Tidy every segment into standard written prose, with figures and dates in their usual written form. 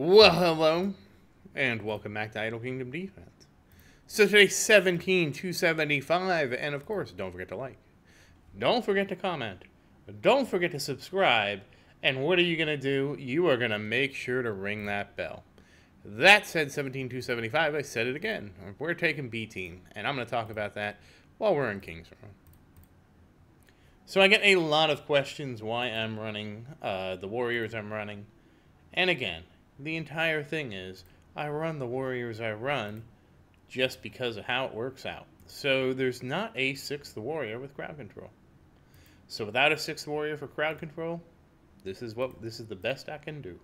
Well, hello, and welcome back to Idle Kingdom Defense. So today's 17,275, and of course, don't forget to like. Don't forget to comment. Don't forget to subscribe. And what are you going to do? You are going to make sure to ring that bell. That said, 17,275, I said it again. We're taking B-Team, and I'm going to talk about that while we're in King's Ruin. So I get a lot of questions why I'm running the warriors I'm running. And again, the entire thing is I run the warriors I run just because of how it works out. So there's not a sixth warrior with crowd control. So without a sixth warrior for crowd control, this is the best I can do.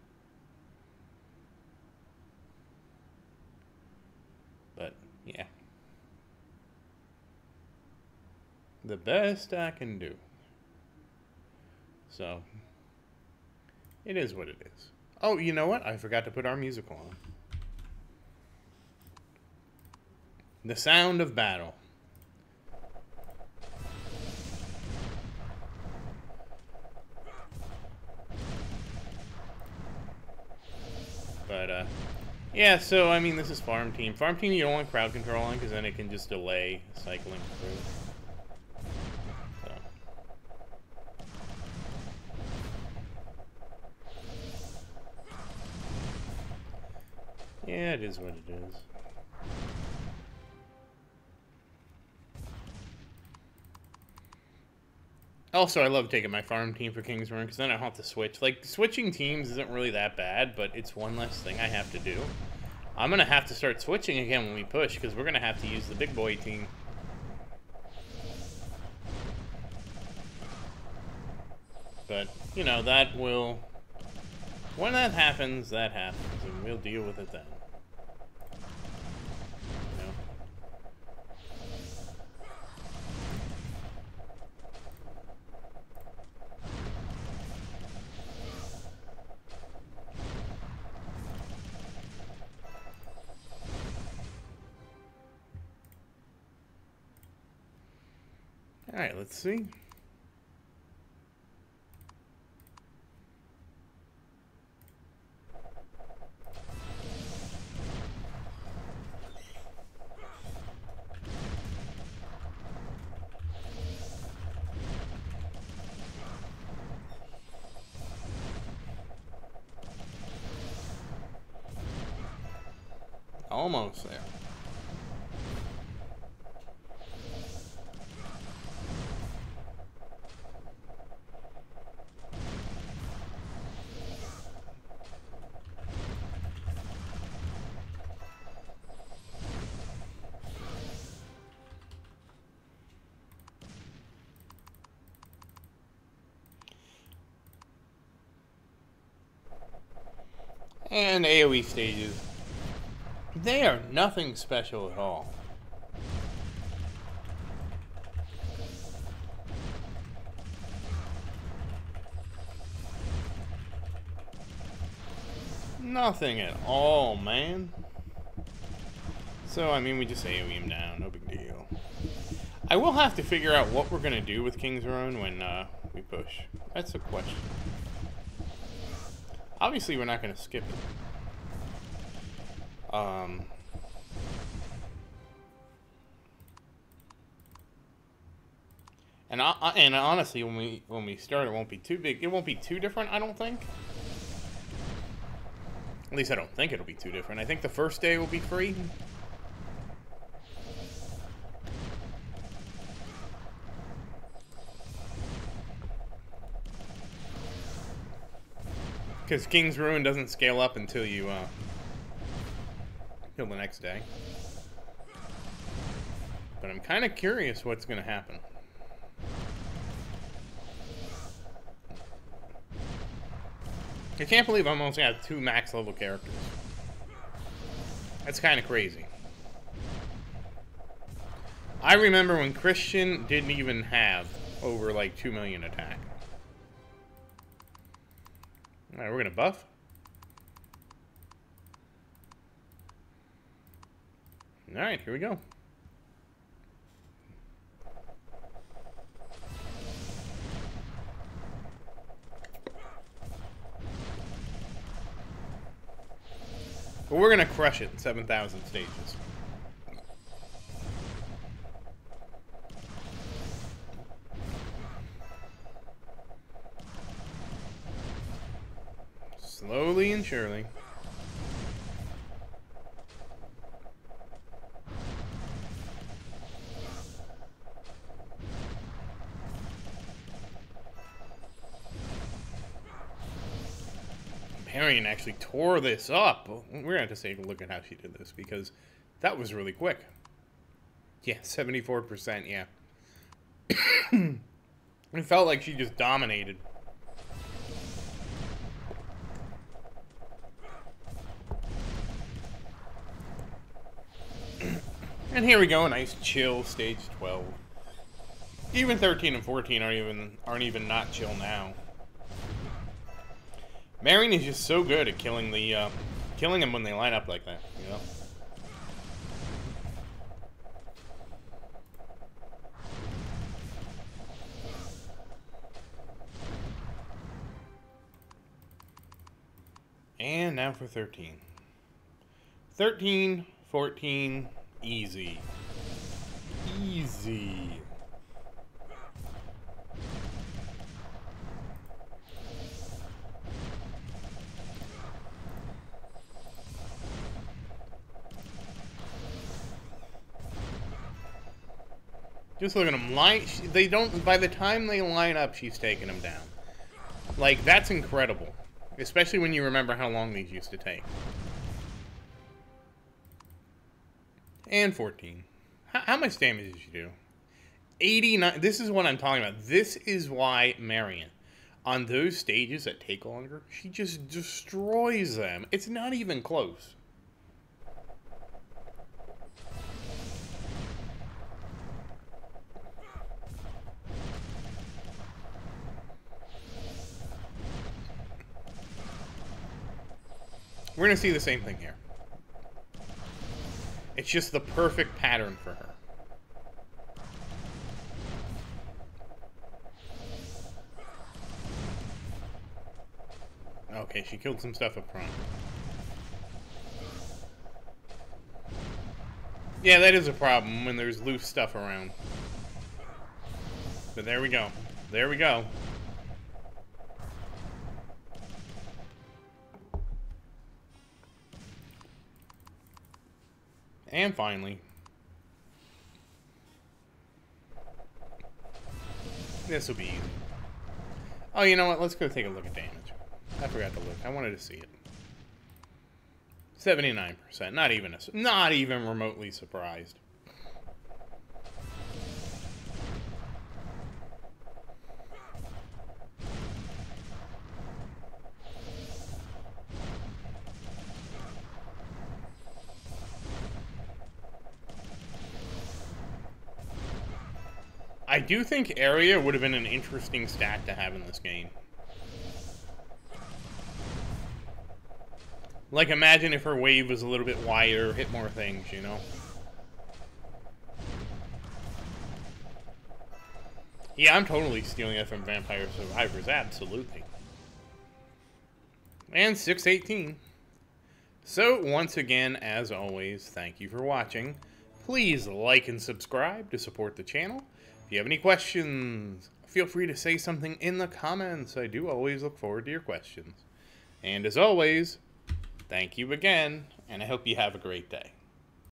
But yeah. The best I can do. So it is what it is. Oh, you know what? I forgot to put our musical on. The Sound of Battle. But, yeah, so, I mean, this is Farm Team. Farm Team you don't want crowd control on because then it can just delay cycling through. Yeah, it is what it is. Also, I love taking my farm team for King's Ruin because then I don't have to switch. Like, switching teams isn't really that bad, but it's one less thing I have to do. I'm going to have to start switching again when we push because we're going to have to use the big boy team. But, you know, that will... When that happens, and we'll deal with it then. Alright, let's see. Almost there. And AoE stages. They are nothing special at all. Nothing at all, man. So, I mean, we just AoE him down. No big deal. I will have to figure out what we're going to do with King's Ruin when we push. That's a question. Obviously, we're not going to skip it. And honestly, when we start, it won't be too big. It won't be too different, I don't think. At least I don't think it'll be too different. I think the first day will be free. Because King's Ruin doesn't scale up until you, till the next day. But I'm kind of curious what's going to happen. I can't believe I'm almost got 2 max level characters. That's kind of crazy. I remember when Christian didn't even have over like 2 million attack. Alright, we're going to buff. All right, here we go. But we're gonna crush it in 7,000 stages. Slowly and surely. Marion actually tore this up. We're gonna have to take a look at how she did this, because that was really quick. Yeah, 74%, yeah. It felt like she just dominated. And here we go, a nice chill stage 12. Even 13 and 14 aren't even not chill now. Marion is just so good at killing the, killing them when they line up like that, you know? And now for 13. 13, 14, easy. Easy. Just look at them line. They don't. By the time they line up, she's taking them down. Like, that's incredible, especially when you remember how long these used to take. And 14. How much damage did she do? 89. This is what I'm talking about. This is why Marion, on those stages that take longer, she just destroys them. It's not even close. We're going to see the same thing here. It's just the perfect pattern for her. Okay, she killed some stuff up front. Yeah, that is a problem when there's loose stuff around. But there we go. There we go. And finally, this will be easy. Oh, you know what? Let's go take a look at damage. I forgot to look. I wanted to see it. 79%. Not even remotely surprised. I do think area would have been an interesting stat to have in this game. Like, imagine if her wave was a little bit wider, hit more things, you know? Yeah, I'm totally stealing that from Vampire Survivors, absolutely. And 618. So, once again, as always, thank you for watching. Please like and subscribe to support the channel. If you have any questions, feel free to say something in the comments. I do always look forward to your questions. And as always, thank you again, and I hope you have a great day.